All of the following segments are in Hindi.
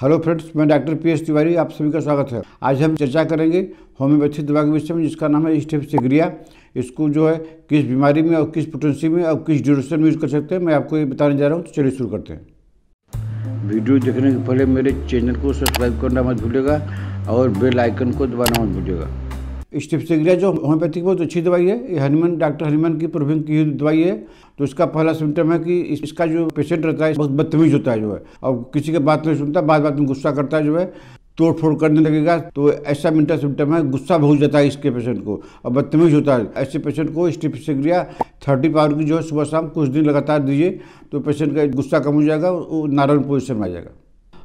हेलो फ्रेंड्स, मैं डॉक्टर पीएस तिवारी, आप सभी का स्वागत है। आज हम चर्चा करेंगे होम्योपैथी दवा के विषय में, जिसका नाम है स्टेफिसैग्रिया। इसको जो है किस बीमारी में और किस पोटेंसी में और किस ड्यूरेशन में यूज़ कर सकते हैं, मैं आपको ये बताने जा रहा हूँ। तो चलिए शुरू करते हैं। वीडियो देखने के पहले मेरे चैनल को सब्सक्राइब करना मत भूलिएगा और बेल आइकन को दबाना मत भूलिएगा। स्टेफिसैग्रिया जो होम्योपैथी की बहुत अच्छी दवाई है, ये हनीमन, डॉक्टर हनीमन की प्रोविजन की हुई दवाई है। तो इसका पहला सिम्टम है कि इसका जो पेशेंट रहता है बहुत बदतमीज होता है जो है, और किसी की बात नहीं सुनता, बात बात में गुस्सा करता है जो है, तोड़ फोड़ करने लगेगा। तो ऐसा मिनटा सिम्टम है, गुस्सा बहुत जाता है इसके पेशेंट को और बदतमीज होता है। ऐसे पेशेंट को स्टेफिसैग्रिया 30 पावर की जो है सुबह शाम कुछ दिन लगातार दीजिए, तो पेशेंट का गुस्सा कम हो जाएगा, वो नॉर्मल पोजिशन में आ जाएगा।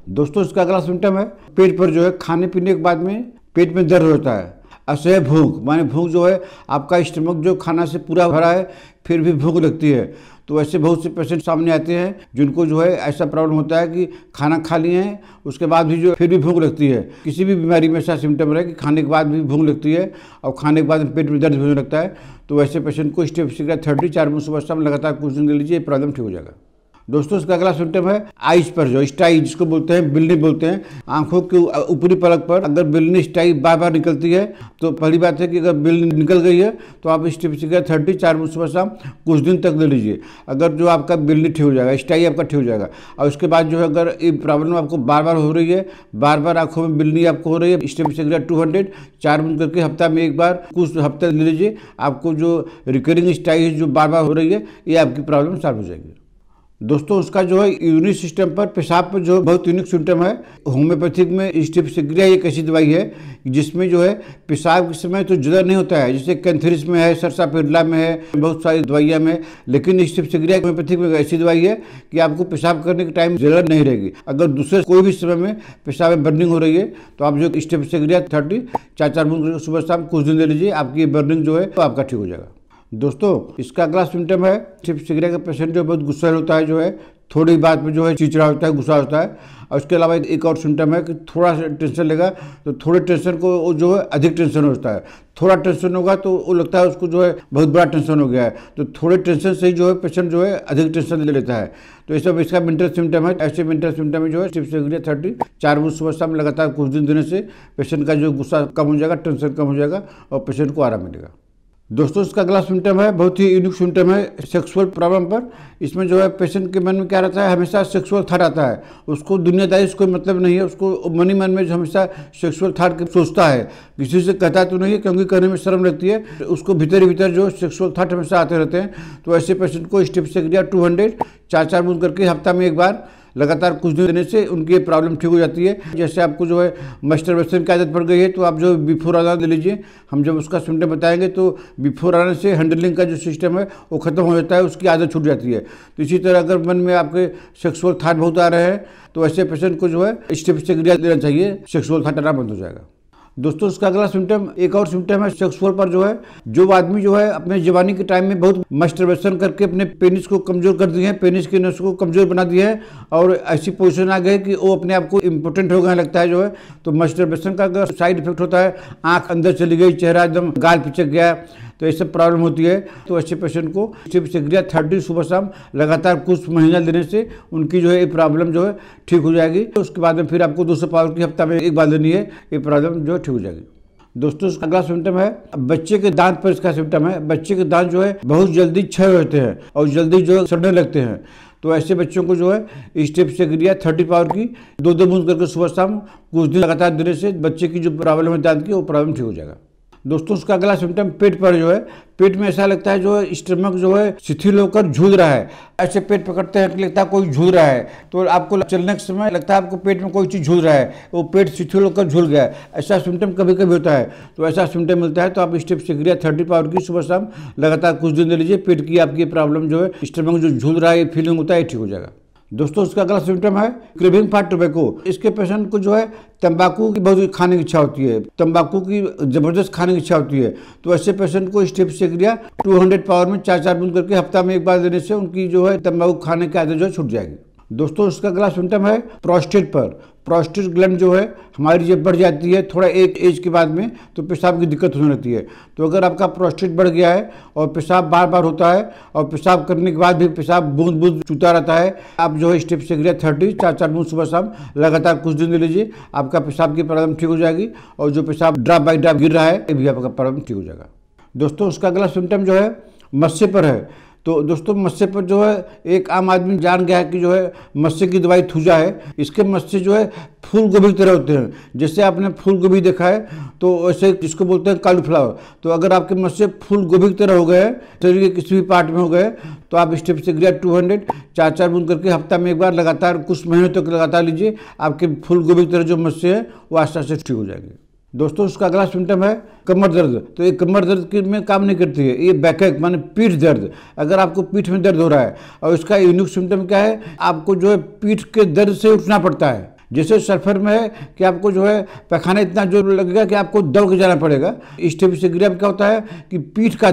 दोस्तों, इसका अगला सिम्टम है पेट पर जो है खाने पीने के बाद में पेट में दर्द होता है, असह्य भूख, माने भूख जो है आपका स्टमक जो खाना से पूरा भरा है फिर भी भूख लगती है। तो ऐसे बहुत से पेशेंट सामने आते हैं जिनको जो है ऐसा प्रॉब्लम होता है कि खाना खा लिए हैं उसके बाद भी जो फिर भी भूख लगती है। किसी भी बीमारी में ऐसा सिम्टम रहे कि खाने के बाद भी भूख लगती है और खाने के बाद पेट में दर्द होने लगता है, तो ऐसे पेशेंट को स्टेफिसैग्रिया 30 4 बूंद सुबह शाम लगातार कुछ दिन ले लीजिए, प्रॉब्लम ठीक हो जाएगा। दोस्तों, इसका अगला सिम्टम है आइज पर जो स्टाई, जिसको बोलते हैं बिलनी बोलते हैं, आंखों के ऊपरी पलक पर अगर बिलनी स्टाई बार बार निकलती है, तो पहली बात है कि अगर बिलनी निकल गई है तो आप स्टेफिसैग्रिया 30 4 बूंद सुबह शाम कुछ दिन तक ले लीजिए। अगर जो आपका बिलनी ठीक हो जाएगा, स्टाई आपका ठीक हो जाएगा, और उसके बाद जो है अगर ये प्रॉब्लम आपको बार बार हो रही है, बार बार आँखों में बिलनी आपको हो रही है, स्टेफिसैग्रिया 200 4 बूंद करके हफ्ता में एक बार कुछ हफ्ते ले लीजिए। आपको जो रिकरिंग स्टाई जो बार बार हो रही है, ये आपकी प्रॉब्लम सॉल्व हो जाएगी। दोस्तों, उसका जो है यूरिन सिस्टम पर, पेशाब पर जो बहुत यूनिक सिम्टम है। होम्योपैथिक में स्टेफिसैग्रिया एक ऐसी दवाई है जिसमें जो है पेशाब के समय तो जुदा नहीं होता है, जैसे कैंथरिस में है, सरसा पिरला में है, बहुत सारी दवाइयाँ में। लेकिन स्टेफिसैग्रिया होम्योपैथिक में ऐसी दवाई है कि आपको पेशाब करने के टाइम जलन नहीं रहेगी। अगर दूसरे कोई भी समय में पेशाब में बर्निंग हो रही है, तो आप जो स्टेफिसैग्रिया 30 4 4 बूंद सुबह शाम कुछ दिन ले लीजिए, आपकी बर्निंग जो है तो आपका ठीक हो जाएगा। दोस्तों, इसका अगला सिम्टम है स्टेफिसैग्रिया का पेशेंट जो बहुत गुस्सा होता है जो है, थोड़ी बात में जो है चिड़चिड़ा होता है, गुस्सा होता है। और उसके अलावा एक और सिम्टम है कि थोड़ा सा टेंशन लेगा तो थोड़े टेंशन को जो है अधिक टेंशन होता है, थोड़ा टेंशन होगा तो वो लगता है उसको जो है बहुत बड़ा टेंशन हो गया है। तो थोड़े टेंशन से ही जो है पेशेंट जो है अधिक टेंशन ले लेता है। तो ये सब इसका मेंटल सिम्टम है। ऐसे मेंटल सिम्टम में जो है स्टेफिसैग्रिया 30 4 बूंद सुबह शाम लगातार कुछ दिन देने से पेशेंट का जो गुस्सा कम हो जाएगा, टेंशन कम हो जाएगा और पेशेंट को आराम मिलेगा। दोस्तों, इसका अगला सिम्टम है बहुत ही यूनिक सिम्टम है सेक्सुअल प्रॉब्लम पर। इसमें जो है पेशेंट के मन में क्या रहता है, हमेशा सेक्सुअल थाट आता है, उसको दुनियादारी से कोई मतलब नहीं है, उसको मन ही मन में जो हमेशा सेक्सुअल थाट सोचता है। किसी से कहता तो नहीं है क्योंकि कहने में शर्म लगती है, उसको भीतर ही भीतर जो सेक्सुअल थाट हमेशा आते रहते हैं। तो ऐसे पेशेंट को स्टेफिसैग्रिया 200 4 4 बूंद करके हफ्ता में एक बार लगातार कुछ दिन देने से उनकी ये प्रॉब्लम ठीक हो जाती है। जैसे आपको जो है मास्टरबेशन की आदत पड़ गई है, तो आप जो बिफोर आना लीजिए, हम जब उसका सिम्टम बताएंगे तो बिफोर आना से हैंडलिंग का जो सिस्टम है वो खत्म हो जाता है, उसकी आदत छूट जाती है। तो इसी तरह अगर मन में आपके सेक्सुअल थाट बहुत आ रहे हैं, तो ऐसे पेशेंट को जो है स्टेफिसैग्रिया देना चाहिए, सेक्सुअल थाट आना बंद हो जाएगा। दोस्तों, उसका अगला सिम्टम एक और सिम्टम है सेक्सुअल पर जो है, जो आदमी जो है अपने जवानी के टाइम में बहुत मास्टरबेशन करके अपने पेनिस को कमज़ोर कर दिए हैं, पेनिस की नस को कमज़ोर बना दिए हैं और ऐसी पोजीशन आ गए कि वो अपने आप को इम्पोर्टेंट हो गया लगता है जो है। तो मास्टरबेशन का अगर साइड इफेक्ट होता है, आँख अंदर चली गई, चेहरा एकदम गाल पिचक गया, तो ये सब प्रॉब्लम होती है। तो ऐसे पेशेंट को स्टेफिसैग्रिया 30 सुबह शाम लगातार कुछ महीना देने से उनकी जो है ये प्रॉब्लम जो है ठीक हो जाएगी। तो उसके बाद में फिर आपको 200 पावर की हफ्ता में एक बार देनी है, ये प्रॉब्लम जो है ठीक हो जाएगी। दोस्तों, अगला सिम्टम है बच्चे के दांत पर। इसका सिम्टम है बच्चे के दांत जो है बहुत जल्दी क्षय होते हैं और जल्दी जो है सड़ने लगते हैं। तो ऐसे बच्चों को जो है स्टेफिसैग्रिया 30 पावर की 2 2 बूंद करके सुबह शाम कुछ दिन लगातार देने से बच्चे की जो प्रॉब्लम है दांत की, वो प्रॉब्लम ठीक हो जाएगा। दोस्तों, उसका अगला सिम्टम पेट पर जो है, पेट में ऐसा लगता है जो है स्टमक जो है शिथिल होकर झूल रहा है, ऐसे पेट पकड़ते हैं कि लगता है कोई झूल रहा है। तो आपको चलने के समय लगता है आपको पेट में कोई चीज़ झूल रहा है, वो पेट शिथिल होकर झूल गया है, ऐसा सिम्टम कभी कभी होता है। तो ऐसा सिम्टम मिलता है तो आप स्टेफिसैग्रिया 30 पावर की सुबह शाम लगातार कुछ दिन ले लीजिए, पेट की आपकी प्रॉब्लम जो है स्टमक जो झूल रहा है, ये फीलिंग होता है, ठीक हो जाएगा। दोस्तों, उसका अगला सिम्टम है क्रेविंग फॉर टोबैको। इसके पेशेंट को जो है तंबाकू की बहुत खाने की इच्छा होती है, तंबाकू की ज़बरदस्त खाने की इच्छा होती है। तो ऐसे पेशेंट को स्टेफिसैग्रिया 200 पावर में 4 4 बूंद करके हफ्ता में एक बार देने से उनकी जो है तंबाकू खाने की आदत जो छूट जाएगी। दोस्तों उसका अगला सिम्टम है प्रोस्टेट पर। प्रोस्टेट ग्लैंड जो है हमारी जब बढ़ जाती है थोड़ा एक एज के बाद में तो पेशाब की दिक्कत होने लगती है। तो अगर आपका प्रोस्टेट बढ़ गया है और पेशाब बार बार होता है और पेशाब करने के बाद भी पेशाब बूंद बूंद चूता रहता है, आप जो है स्टेफिसैग्रिया 30 4 बूंद सुबह शाम लगातार कुछ दिन ले लीजिए, आपका पेशाब की प्रॉब्लम ठीक हो जाएगी और जो पेशाब ड्रॉप बाई ड्रॉप गिर रहा है ये भी आपका प्रॉब्लम ठीक हो जाएगा। दोस्तों उसका अगला सिम्टम जो है मस्से पर है। तो दोस्तों मस्से पर जो है एक आम आदमी जान गया है कि जो है मस्से की दवाई थूजा है, इसके मस्से जो है फूल गोभी की तरह होते हैं। जैसे आपने फूल गोभी देखा है तो ऐसे इसको बोलते हैं कालीफ्लावर। तो अगर आपके मस्से फूल गोभी की तरह हो गए, शरीर के किसी भी पार्ट में हो गए, तो आप स्टेफिसैग्रिया 200 4 बूंद करके हफ्ता में एक बार लगातार कुछ महीने तक लगातार लीजिए, आपके फूल गोभी की तरह जो मस्से हैं वो आस्ते आस्ते ठीक हो जाएंगे। दोस्तों उसका अगला सिम्टम है कमर दर्द। तो ये कमर दर्द में काम नहीं करती है, ये बैकएक माने पीठ दर्द। अगर आपको पीठ में दर्द हो रहा है और इसका यूनिक सिम्टम क्या है, आपको जो है पीठ के दर्द से उठना पड़ता है। जैसे सल्फर में है कि आपको जो है पैखाना इतना जोर लगेगा कि आपको दौड़ के जाना पड़ेगा। स्टेफिसैग्रिया में क्या होता है कि पीठ का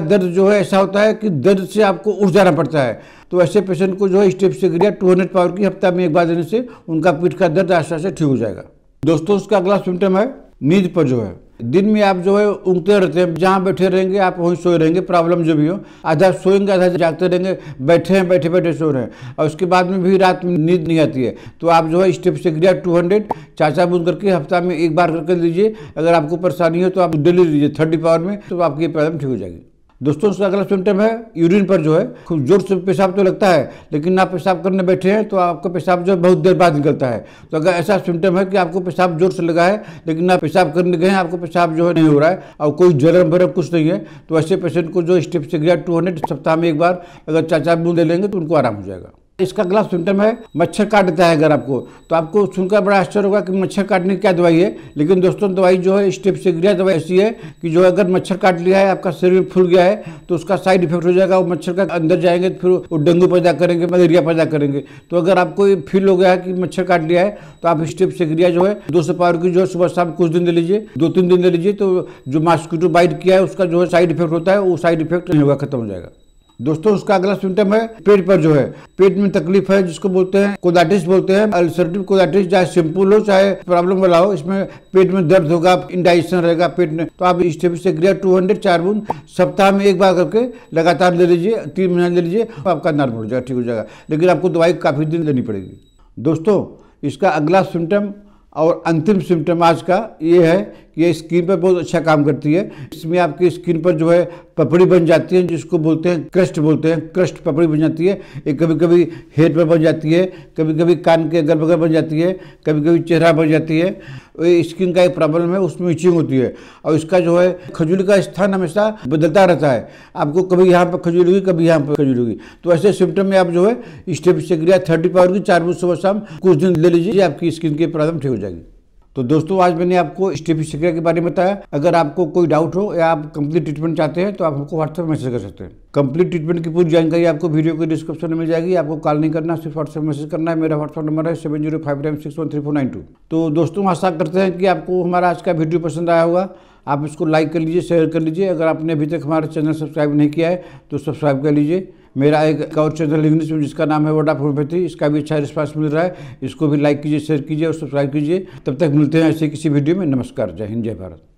दर्द जो है ऐसा होता है कि दर्द से आपको उठ जाना पड़ता है। तो ऐसे पेशेंट को जो है स्टेफिसैग्रिया 200 पावर की हफ्ता में एक बार देने से उनका पीठ का दर्द आस्ते आस्ते ठीक हो जाएगा। दोस्तों उसका अगला सिम्टम है नींद पर जो है। दिन में आप जो है ऊँगते रहते हैं, जहाँ बैठे रहेंगे आप वहीं सोए रहेंगे, प्रॉब्लम जो भी हो, आधा सोएंगे आधा जागते रहेंगे, बैठे हैं बैठे बैठे सो रहे हैं और उसके बाद में भी रात में नींद नहीं आती है। तो आप जो है स्टेफिसैग्रिया 200 4 बूंद करके हफ्ता में एक बार करके लीजिए। अगर आपको परेशानी हो तो आप डेली लीजिए 30 पावर में, तो आपकी प्रॉब्लम ठीक हो जाएगी। दोस्तों उसका अगला सिम्टम है यूरिन पर जो है खूब जोर से पेशाब तो लगता है, लेकिन आप पेशाब करने बैठे हैं तो आपका पेशाब जो है बहुत देर बाद निकलता है। तो अगर ऐसा सिम्टम है कि आपको पेशाब जोर से लगा है लेकिन आप पेशाब करने गए हैं, आपको पेशाब जो है नहीं हो रहा है और कोई जलन भरम कुछ नहीं है, तो ऐसे पेशेंट को जो स्टेफिसैग्रिया 200 सप्ताह में एक बार अगर 4 बूंद ले लेंगे तो उनको आराम हो जाएगा। इसका अगला सिम्टम है मच्छर काट देता है। अगर आपको, तो आपको सुनकर बड़ा आश्चर्य होगा कि मच्छर काटने की क्या दवाई है, लेकिन दोस्तों दवाई जो है स्टेफिसैग्रिया दवाई ऐसी है कि जो अगर मच्छर काट लिया है, आपका शरीर फूल गया है, तो उसका साइड इफेक्ट हो जाएगा। वो मच्छर का अंदर जाएंगे तो फिर वो डेंगू पैदा करेंगे, मलेरिया पैदा करेंगे। तो अगर आपको ये फील हो गया है कि मच्छर काट लिया है तो आप स्टेफिसैग्रिया जो है 200 पावर की जो है सुबह शाम कुछ दिन ले लीजिए, 2-3 दिन ले लीजिए, तो जो मॉस्किटो बाइट किया है उसका जो है साइड इफेक्ट होता है वो साइड इफेक्ट नहीं होगा, खत्म हो जाएगा। दोस्तों उसका अगला सिम्टम है पेट पर जो है, पेट में तकलीफ है जिसको बोलते हैं कोदाइटिस बोलते हैं, अल्सरेटिव कोदाइटिस, चाहे सिंपल हो चाहे प्रॉब्लम वाला हो, इसमें पेट में दर्द होगा, इंडाइजेशन रहेगा पेट में, तो आप स्टेफिसैग्रिया 200 4 बूंद सप्ताह में एक बार करके लगातार ले लीजिए, 3 महीने ले लीजिए, तो आपका नॉर्मल हो जाएगा, ठीक हो जाएगा, लेकिन आपको दवाई काफ़ी दिन लेनी पड़ेगी। दोस्तों इसका अगला सिम्टम और अंतिम सिम्टम आज का ये है कि ये स्किन पर बहुत अच्छा काम करती है। इसमें आपकी स्किन पर जो है पपड़ी बन जाती है, जिसको बोलते हैं क्रस्ट, पपड़ी बन जाती है। ये कभी कभी हेड पर बन जाती है, कभी कभी कान के अगल बगल बन जाती है, कभी कभी चेहरा बन जाती है। ये स्किन का एक प्रॉब्लम है, उसमें इचिंग होती है और इसका जो है खजूली का स्थान हमेशा बदलता रहता है, आपको कभी यहाँ पर खजूली होगी कभी यहाँ पर खजूली होगी। तो ऐसे सिम्टम में आप जो है स्टेफिसैग्रिया 30 पावर की 4 बूंद सुबह शाम कुछ दिन ले लीजिए, आपकी स्किन की प्रॉब्लम ठीक हो जाएगी। तो दोस्तों आज मैंने आपको स्टेफिसैग्रिया के बारे में बताया। अगर आपको कोई डाउट हो या आप कंप्लीट ट्रीटमेंट चाहते हैं तो आप हमको व्हाट्सएप मैसेज कर सकते हैं। कंप्लीट ट्रीटमेंट की पूरी जानकारी आपको वीडियो के डिस्क्रिप्शन में मिल जाएगी, आपको कॉल नहीं करना, सिर्फ व्हाट्सएप मैसेज करना है। मेरा व्हाट्सएप नंबर है 7059613492। तो दोस्तों आशा करते हैं कि आपको हमारा आज का वीडियो पसंद आया होगा। आप इसको लाइक कर लीजिए, शेयर कर लीजिए। अगर आपने अभी तक हमारा चैनल सब्सक्राइब नहीं किया है तो सब्सक्राइब कर लीजिए। मेरा एक और चैनल इंग्लिश में जिसका नाम है वोडा होम्योपैथी, इसका भी अच्छा रिस्पांस मिल रहा है, इसको भी लाइक कीजिए, शेयर कीजिए और सब्सक्राइब कीजिए। तब तक मिलते हैं ऐसे किसी वीडियो में। नमस्कार, जय हिंद, जय भारत।